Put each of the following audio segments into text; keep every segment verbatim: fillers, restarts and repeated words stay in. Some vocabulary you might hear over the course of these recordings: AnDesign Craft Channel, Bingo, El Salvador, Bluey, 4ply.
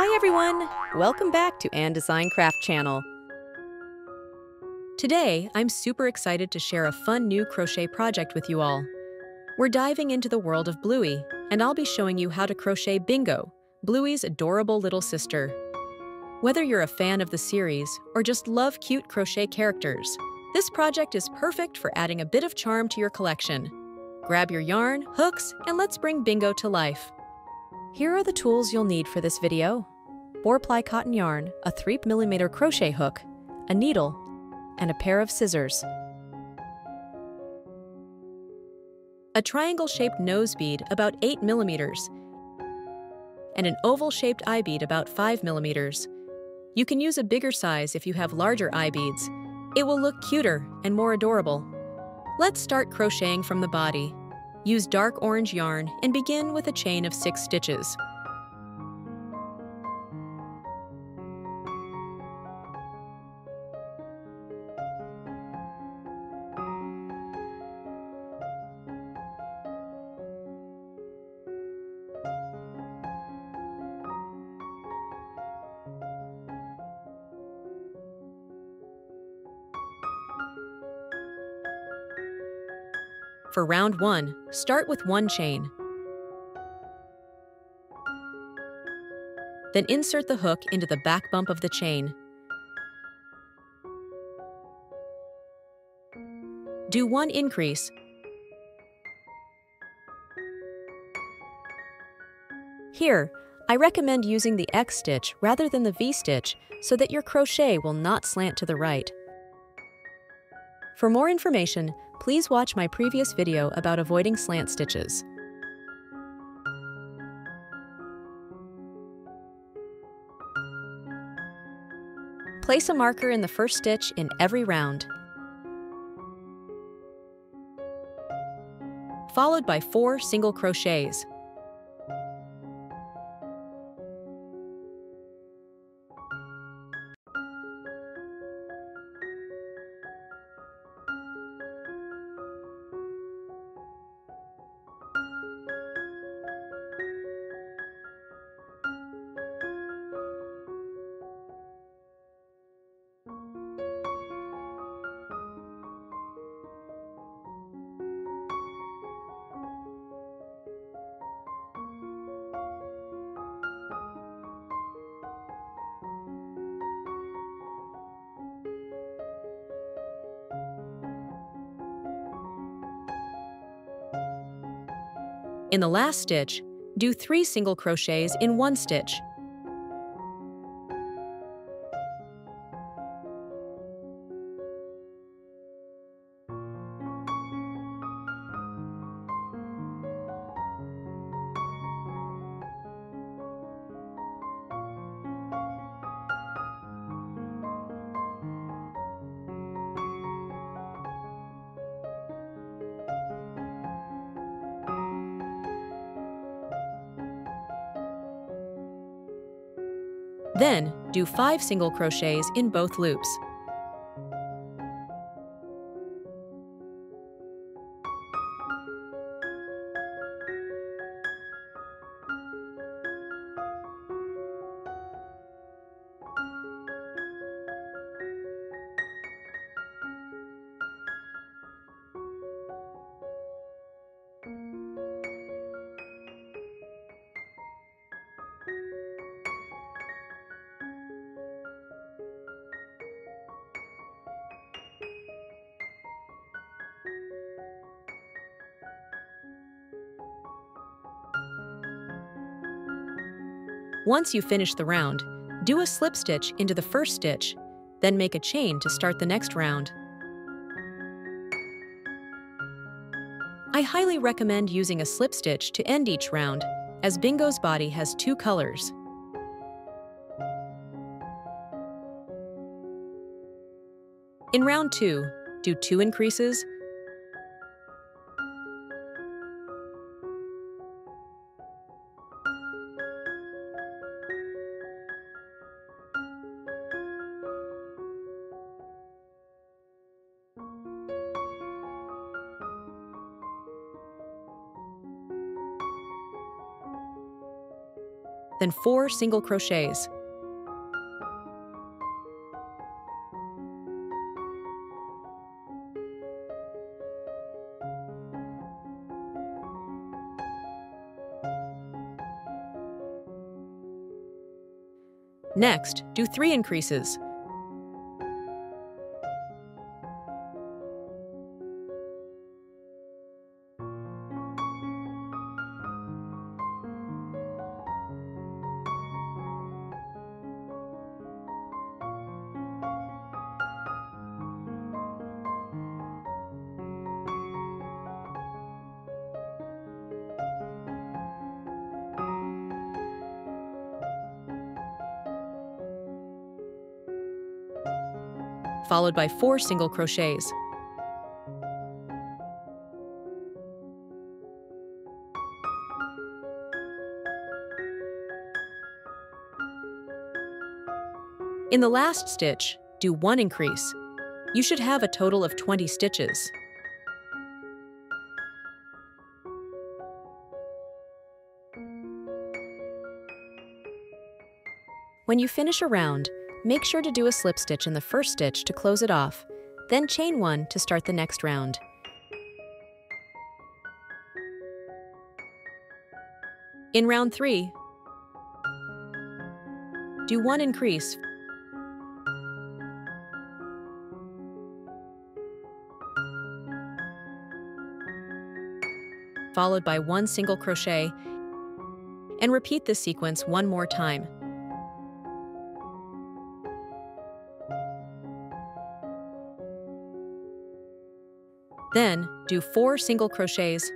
Hi everyone! Welcome back to AnDesign Craft Channel. Today, I'm super excited to share a fun new crochet project with you all. We're diving into the world of Bluey, and I'll be showing you how to crochet Bingo, Bluey's adorable little sister. Whether you're a fan of the series or just love cute crochet characters, this project is perfect for adding a bit of charm to your collection. Grab your yarn, hooks, and let's bring Bingo to life. Here are the tools you'll need for this video: four ply cotton yarn, a three millimeter crochet hook, a needle, and a pair of scissors. A triangle-shaped nose bead about eight millimeters and an oval-shaped eye bead about five millimeters. You can use a bigger size if you have larger eye beads. It will look cuter and more adorable. Let's start crocheting from the body. Use dark orange yarn and begin with a chain of six stitches. For round one, start with one chain. Then insert the hook into the back bump of the chain. Do one increase. Here, I recommend using the X stitch rather than the V stitch so that your crochet will not slant to the right. For more information, please watch my previous video about avoiding slant stitches. Place a marker in the first stitch in every round, followed by four single crochets. In the last stitch, do three single crochets in one stitch. Then, do five single crochets in both loops. Once you finish the round, do a slip stitch into the first stitch, then make a chain to start the next round. I highly recommend using a slip stitch to end each round, as Bingo's body has two colors. In round two, do two increases, then four single crochets. Next, do three increases. Followed by four single crochets. In the last stitch, do one increase. You should have a total of twenty stitches. When you finish a round, make sure to do a slip stitch in the first stitch to close it off, then chain one to start the next round. In round three, do one increase, followed by one single crochet, and repeat this sequence one more time. Then, do four single crochets,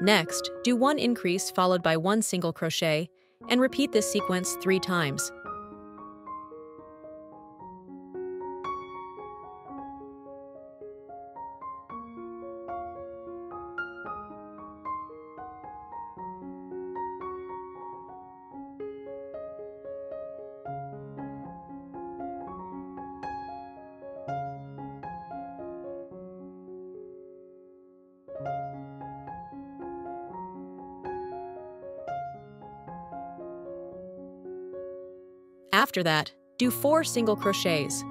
next, do one increase followed by one single crochet, and repeat this sequence three times. After that, do four single crochets.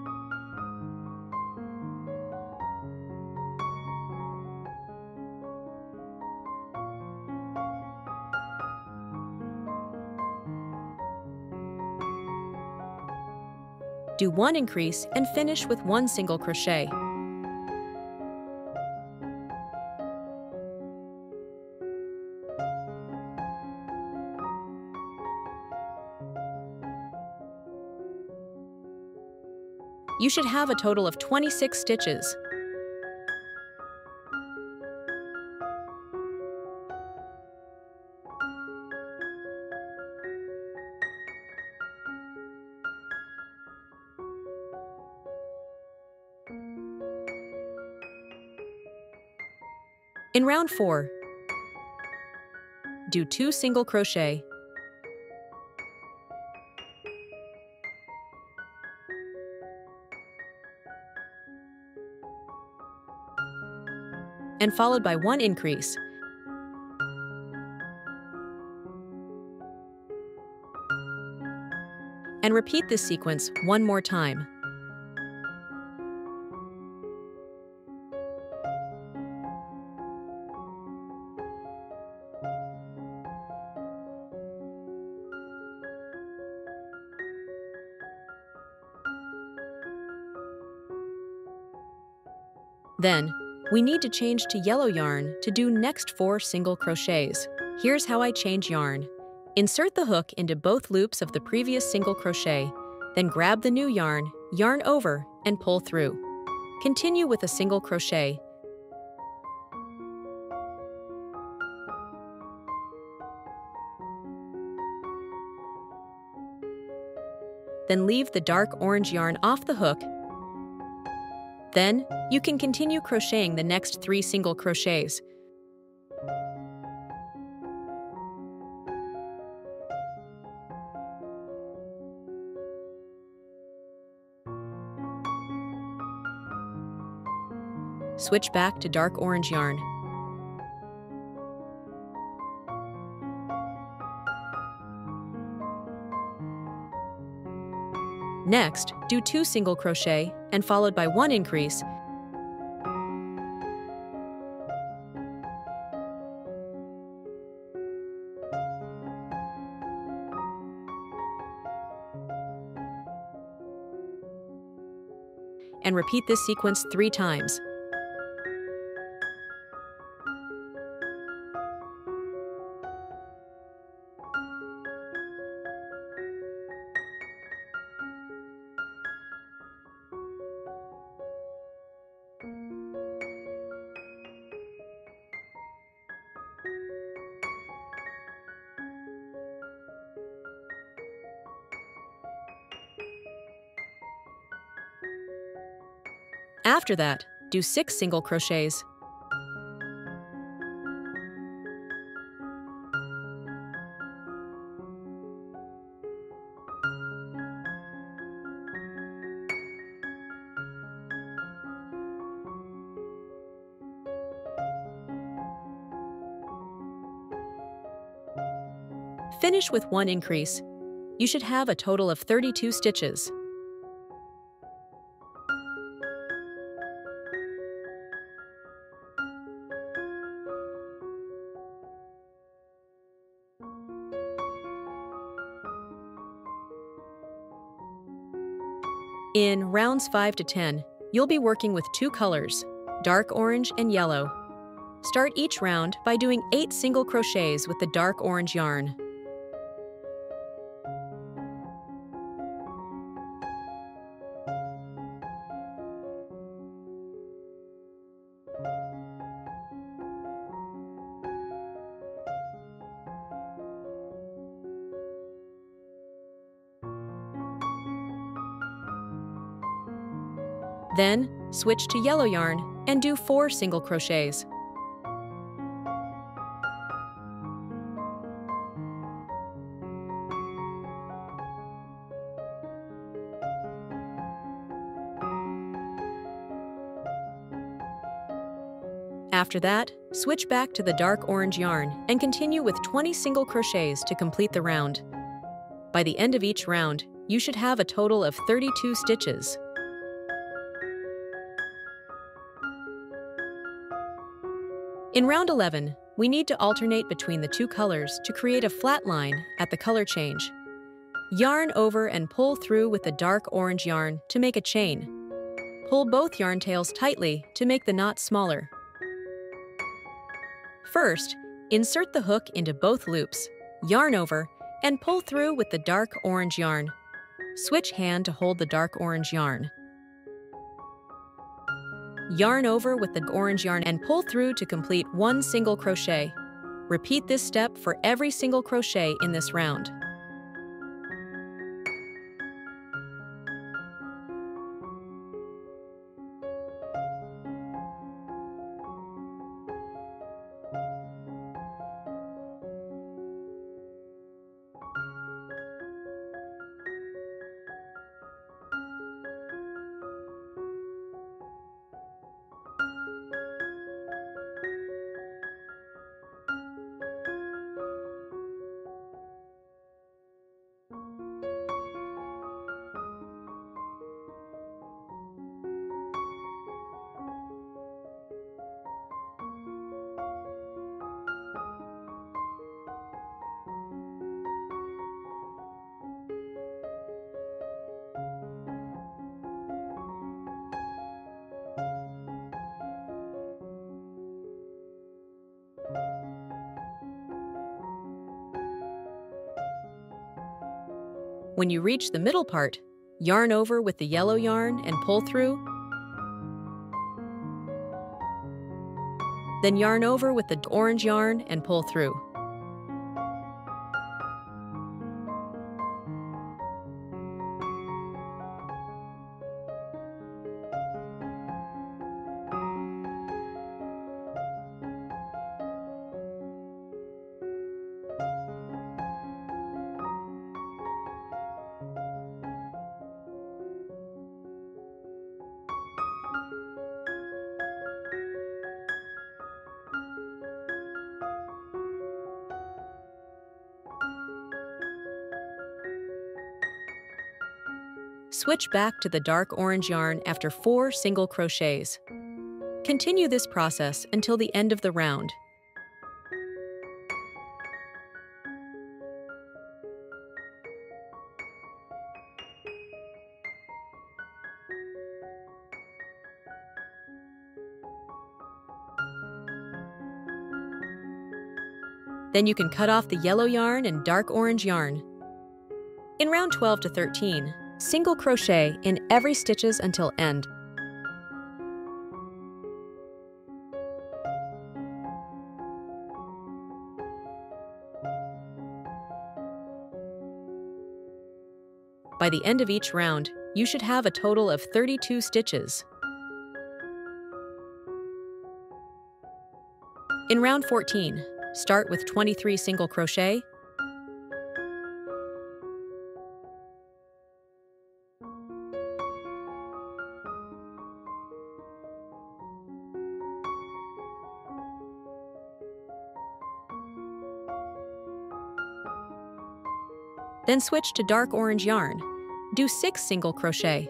Do one increase and finish with one single crochet. You should have a total of twenty-six stitches. In round four, do two single crochet, and followed by one increase. And repeat this sequence one more time. Then, we need to change to yellow yarn to do next four single crochets. Here's how I change yarn. Insert the hook into both loops of the previous single crochet, then grab the new yarn, yarn over, and pull through. Continue with a single crochet. Then leave the dark orange yarn off the hook. Then, you can continue crocheting the next three single crochets. switch back to dark orange yarn. Next, do two single crochet and followed by one increase. And repeat this sequence three times. After that, do six single crochets. Finish with one increase. You should have a total of thirty-two stitches. In rounds five to ten, you'll be working with two colors, dark orange and yellow. Start each round by doing eight single crochets with the dark orange yarn. Then, switch to yellow yarn and do four single crochets. After that, switch back to the dark orange yarn and continue with twenty single crochets to complete the round. By the end of each round, you should have a total of thirty-two stitches. In round eleven, we need to alternate between the two colors to create a flat line at the color change. Yarn over and pull through with the dark orange yarn to make a chain. Pull both yarn tails tightly to make the knot smaller. First, insert the hook into both loops, yarn over, and pull through with the dark orange yarn. Switch hand to hold the dark orange yarn. Yarn over with the orange yarn and pull through to complete one single crochet. Repeat this step for every single crochet in this round. When you reach the middle part, yarn over with the yellow yarn and pull through. Then yarn over with the orange yarn and pull through. switch back to the dark orange yarn after four single crochets. Continue this process until the end of the round. Then you can cut off the yellow yarn and dark orange yarn. In round twelve to thirteen, single crochet in every stitches until end. By the end of each round, you should have a total of thirty-two stitches. In round fourteen, start with twenty-three single crochet, then switch to dark orange yarn. Do six single crochet.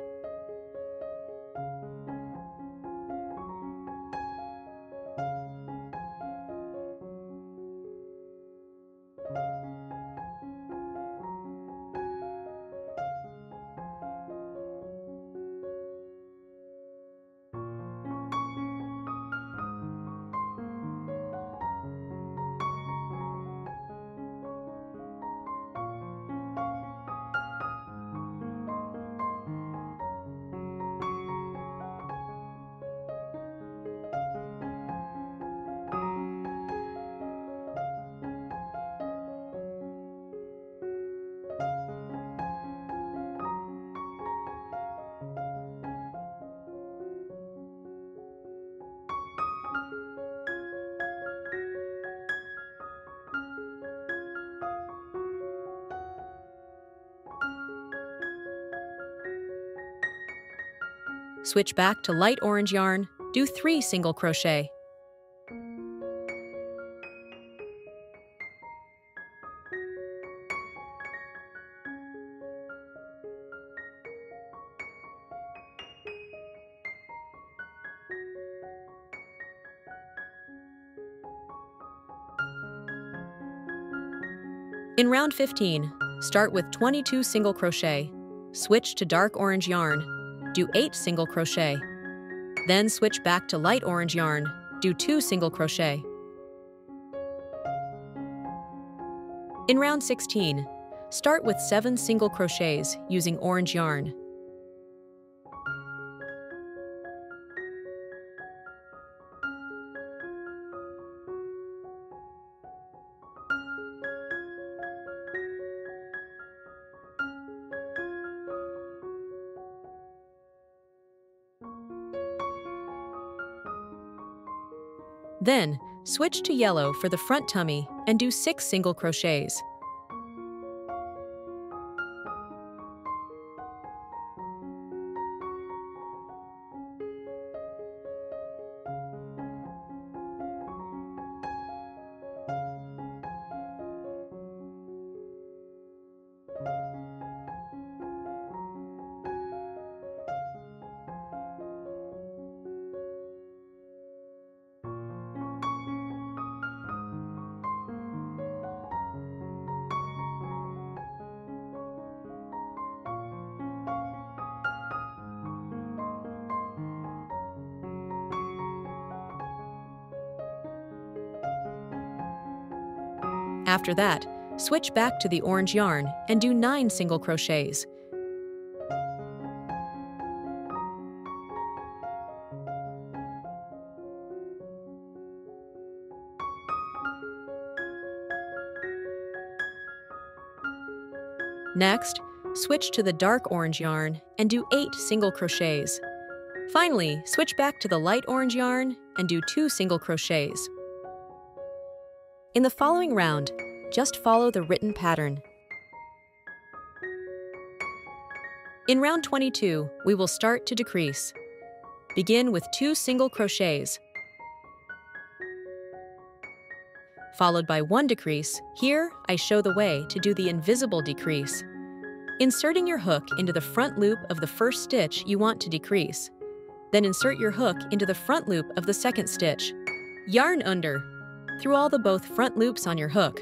Switch back to light orange yarn, do three single crochet. In round fifteen, start with twenty-two single crochet. Switch to dark orange yarn. Do eight single crochet. Then switch back to light orange yarn. Do two single crochet. In round sixteen, start with seven single crochets using orange yarn. Then, switch to yellow for the front tummy and do six single crochets. After that, switch back to the orange yarn and do nine single crochets. Next, switch to the dark orange yarn and do eight single crochets. Finally, switch back to the light orange yarn and do two single crochets. In the following round, just follow the written pattern. In round twenty-two, we will start to decrease. Begin with two single crochets, followed by one decrease. Here, I show the way to do the invisible decrease. Inserting your hook into the front loop of the first stitch you want to decrease. Then insert your hook into the front loop of the second stitch. Yarn under, through all the both front loops on your hook.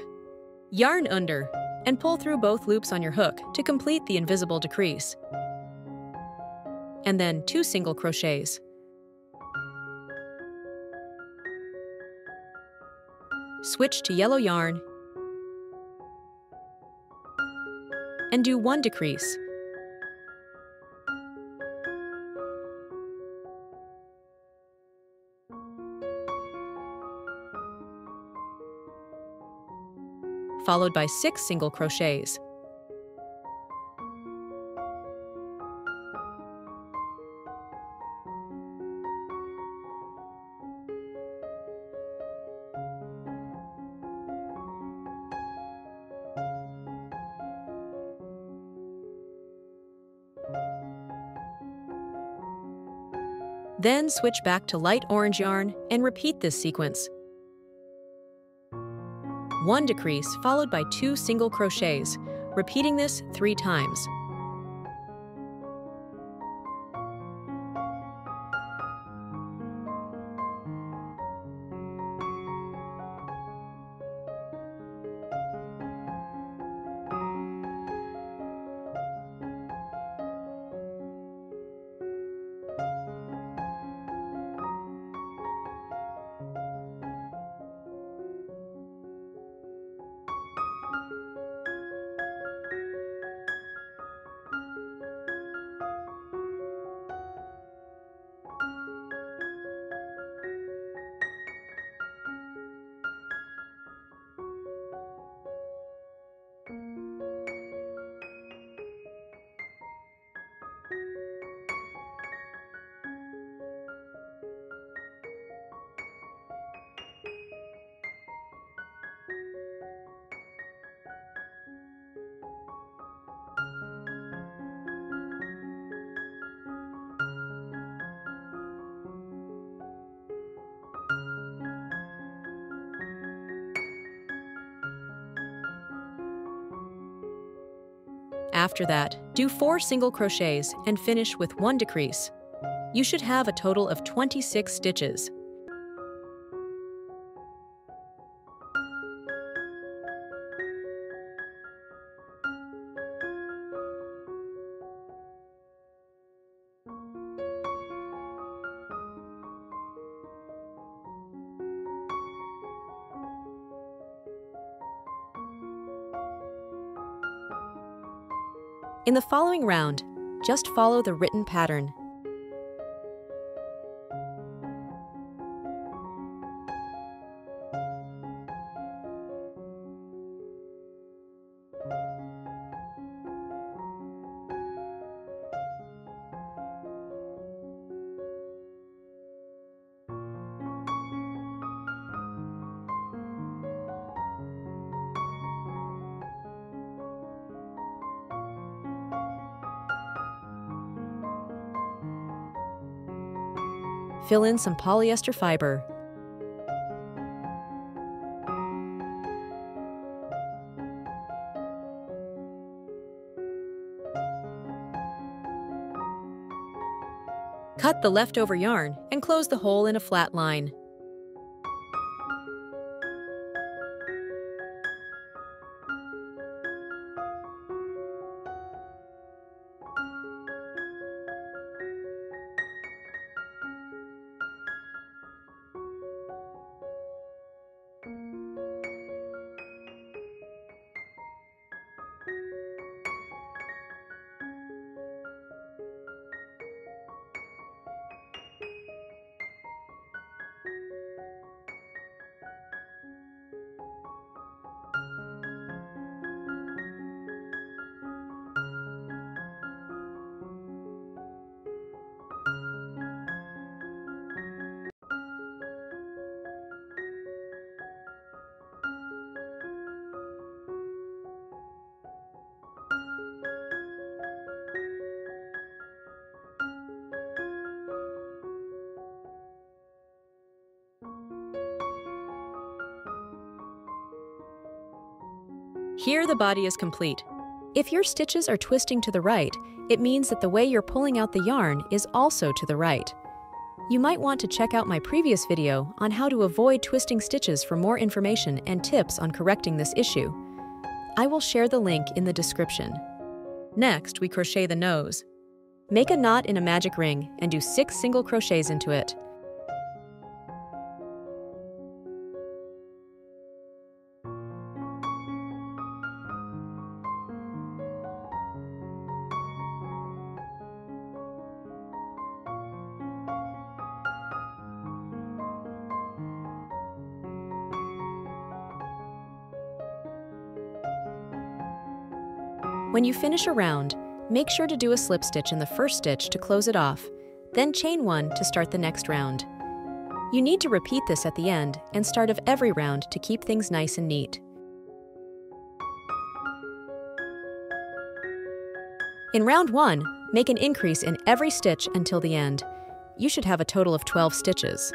Yarn under, and pull through both loops on your hook to complete the invisible decrease. And then two single crochets. Switch to yellow yarn and do one decrease. Followed by six single crochets. Then switch back to light orange yarn and repeat this sequence. One decrease followed by two single crochets, repeating this three times. After that, do four single crochets and finish with one decrease. You should have a total of twenty-six stitches. In the following round, just follow the written pattern. Fill in some polyester fiber. Cut the leftover yarn and close the hole in a flat line. Here the body is complete. If your stitches are twisting to the right, it means that the way you're pulling out the yarn is also to the right. You might want to check out my previous video on how to avoid twisting stitches for more information and tips on correcting this issue. I will share the link in the description. Next, we crochet the nose. Make a knot in a magic ring and do six single crochets into it. When you finish a round, make sure to do a slip stitch in the first stitch to close it off, then chain one to start the next round. You need to repeat this at the end and start of every round to keep things nice and neat. In round one, make an increase in every stitch until the end. You should have a total of twelve stitches.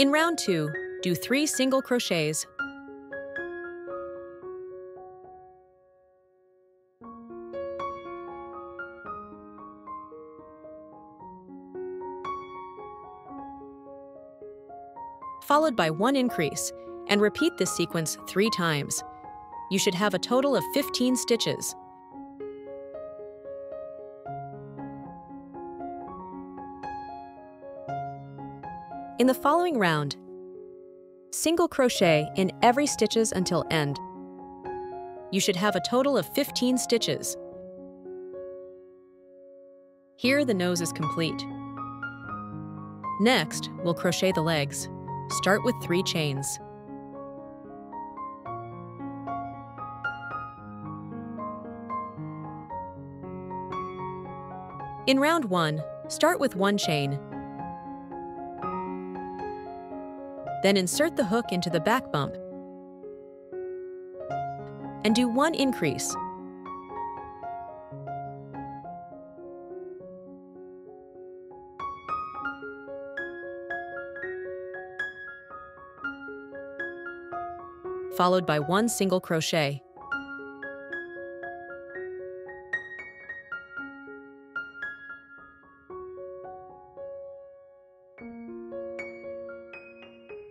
In round two, do three single crochets. Followed by one increase, and repeat this sequence three times. You should have a total of fifteen stitches. In the following round, single crochet in every stitches until end. You should have a total of fifteen stitches. Here the nose is complete. Next, we'll crochet the legs. Start with three chains. In round one, start with one chain. Then insert the hook into the back bump and do one increase. Followed by one single crochet.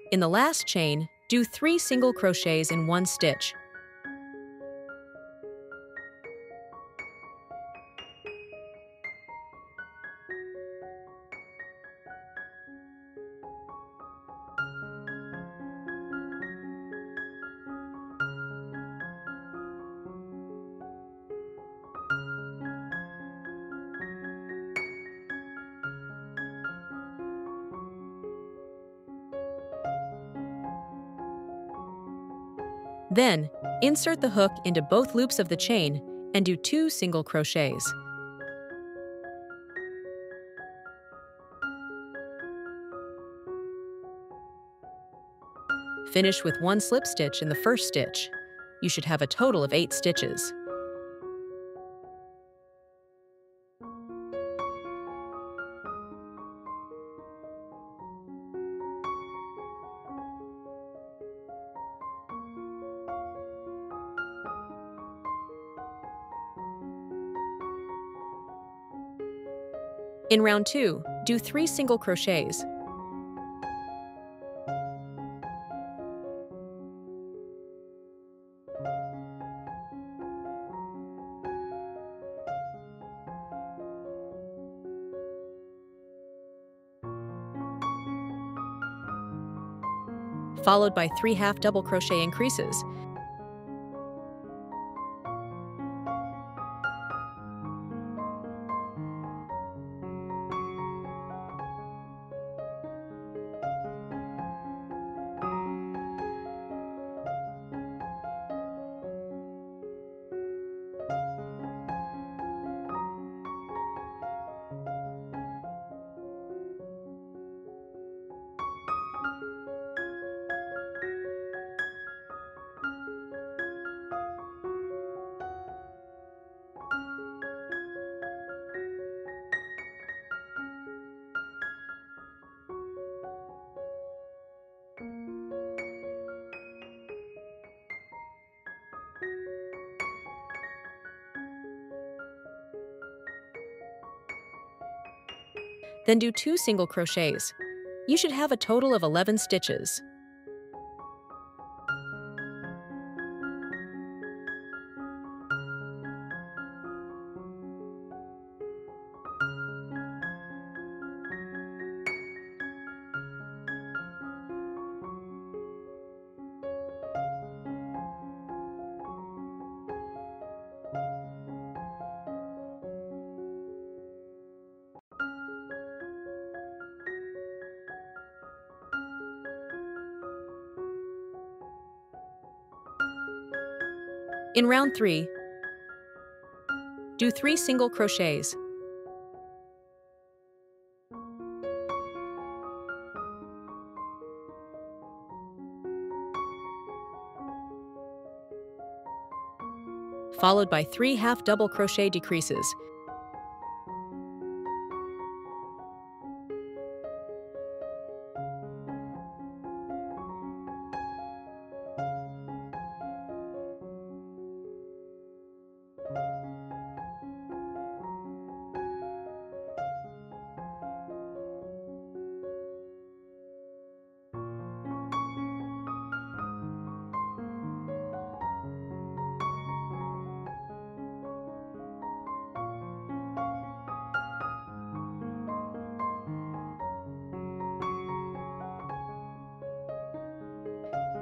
In the last chain, do three single crochets in one stitch. Then, insert the hook into both loops of the chain and do two single crochets. Finish with one slip stitch in the first stitch. You should have a total of eight stitches. In round two, do three single crochets. followed by three half double crochet increases. Then do two single crochets. You should have a total of eleven stitches. In round three, do three single crochets. Followed by three half double crochet decreases.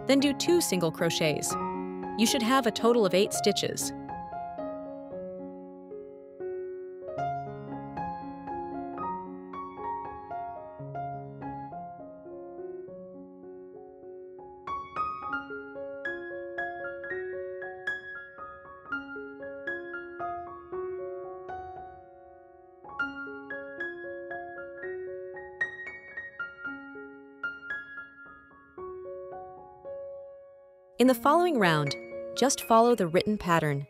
Then do two single crochets. You should have a total of eight stitches. In the following round, just follow the written pattern.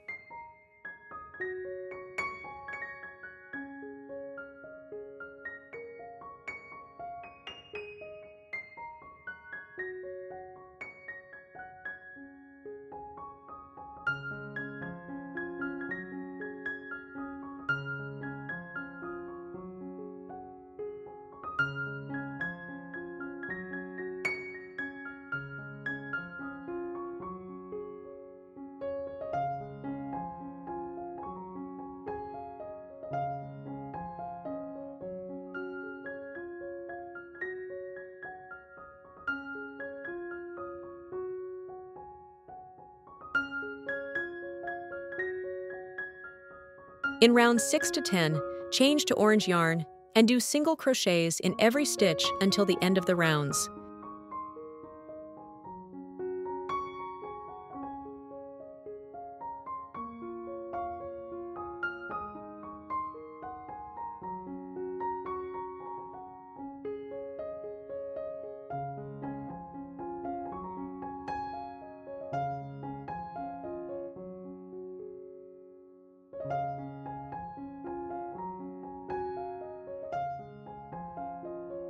In rounds six to ten, change to orange yarn and do single crochets in every stitch until the end of the rounds.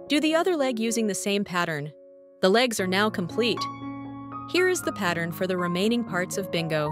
Do the other leg using the same pattern. The legs are now complete. Here is the pattern for the remaining parts of Bingo.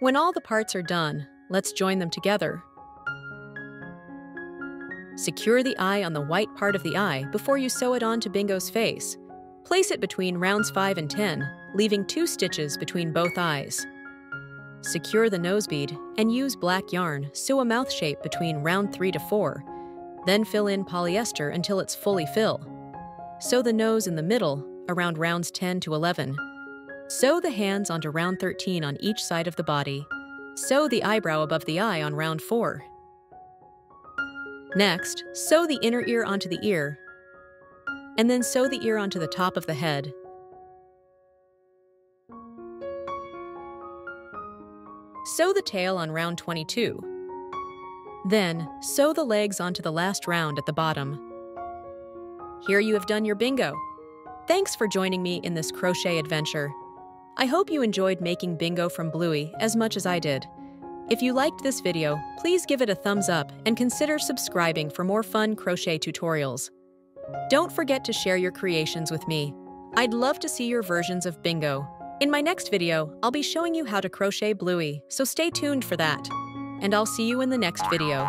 When all the parts are done, let's join them together. Secure the eye on the white part of the eye before you sew it onto Bingo's face. Place it between rounds five and ten, leaving two stitches between both eyes. Secure the nose bead and use black yarn, sew a mouth shape between round three to four. Then fill in polyester until it's fully filled. Sew the nose in the middle around rounds ten to eleven. Sew the hands onto round thirteen on each side of the body. Sew the eyebrow above the eye on round four. Next, sew the inner ear onto the ear, and then sew the ear onto the top of the head. Sew the tail on round twenty-two. Then, sew the legs onto the last round at the bottom. Here you have done your bingo. Thanks for joining me in this crochet adventure. I hope you enjoyed making bingo from Bluey as much as I did. If you liked this video, please give it a thumbs up and consider subscribing for more fun crochet tutorials. Don't forget to share your creations with me. I'd love to see your versions of bingo. In my next video, I'll be showing you how to crochet Bluey, so stay tuned for that. And I'll see you in the next video.